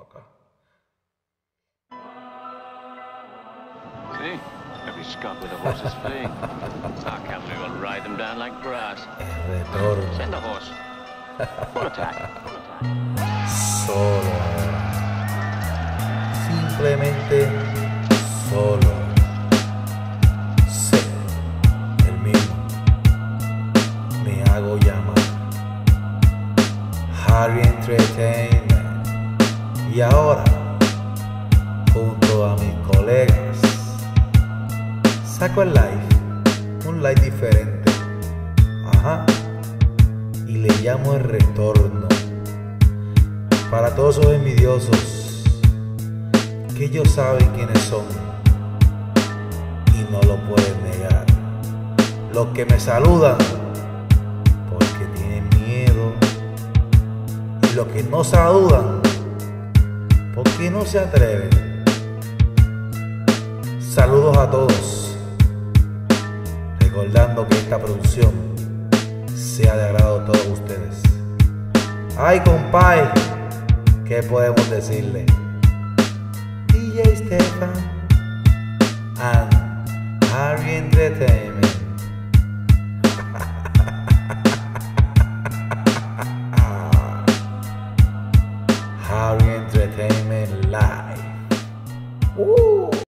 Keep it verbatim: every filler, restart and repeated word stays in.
acá. El retorno. Send a horse. Solo. Simplemente solo. Sé el mismo. Me hago llamar Harry Entertainment. Y ahora, junto a mis colegas, saco el live, un live diferente. Ajá. Y le llamo el retorno. Para todos esos envidiosos que ellos saben quiénes son y no lo pueden negar. Los que me saludan porque tienen miedo. Y los que no saludan porque no se atreven. Saludos a todos. Recordando que esta producción sea de agrado a todos ustedes. Ay, compadre, ¿qué podemos decirle? D J Stefan and Harry Entertainment.